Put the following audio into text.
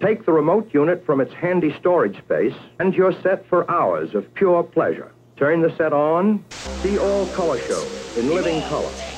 Take the remote unit from its handy storage space, and you're set for hours of pure pleasure. Turn the set on, see all color shows in living color.